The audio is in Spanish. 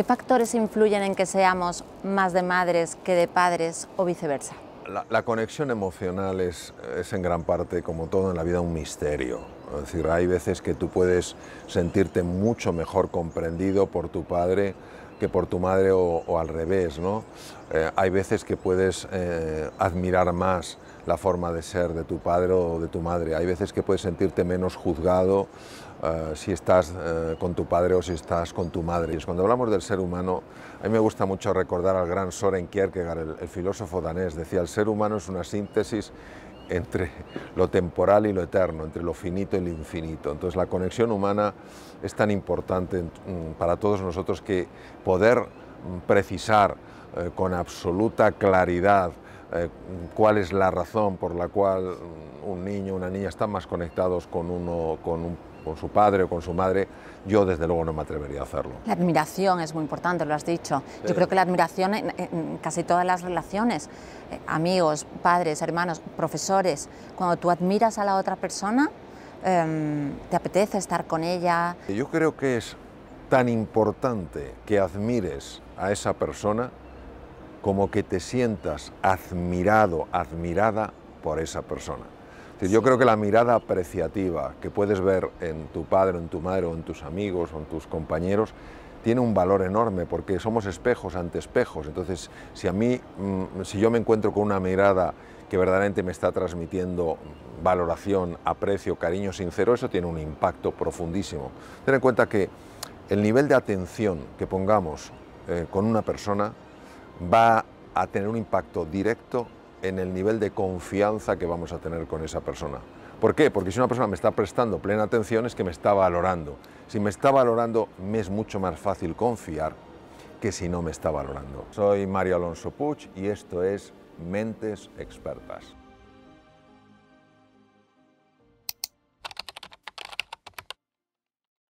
¿Qué factores influyen en que seamos más de madres que de padres o viceversa? La conexión emocional es en gran parte, como todo en la vida, un misterio. Es decir, hay veces que tú puedes sentirte mucho mejor comprendido por tu padre que por tu madre o al revés, ¿no? Hay veces que puedes admirar más la forma de ser de tu padre o de tu madre. Hay veces que puedes sentirte menos juzgado si estás con tu padre o si estás con tu madre. Cuando hablamos del ser humano, a mí me gusta mucho recordar al gran Soren Kierkegaard, el filósofo danés. Decía, el ser humano es una síntesis entre lo temporal y lo eterno, entre lo finito y lo infinito. Entonces la conexión humana es tan importante para todos nosotros que poder precisar con absoluta claridad cuál es la razón por la cual un niño o una niña están más conectados con su padre o con su madre, yo desde luego no me atrevería a hacerlo. La admiración es muy importante, lo has dicho. Sí. Yo creo que la admiración en casi todas las relaciones, amigos, padres, hermanos, profesores, cuando tú admiras a la otra persona, te apetece estar con ella. Yo creo que es tan importante que admires a esa persona como que te sientas admirado, admirada por esa persona. Yo creo que la mirada apreciativa que puedes ver en tu padre, en tu madre, o en tus amigos, o en tus compañeros, tiene un valor enorme porque somos espejos ante espejos. Entonces, si yo me encuentro con una mirada que verdaderamente me está transmitiendo valoración, aprecio, cariño sincero, eso tiene un impacto profundísimo. Ten en cuenta que el nivel de atención que pongamos con una persona va a tener un impacto directo en el nivel de confianza que vamos a tener con esa persona. ¿Por qué? Porque si una persona me está prestando plena atención es que me está valorando. Si me está valorando, me es mucho más fácil confiar que si no me está valorando. Soy Mario Alonso Puig y esto es Mentes Expertas.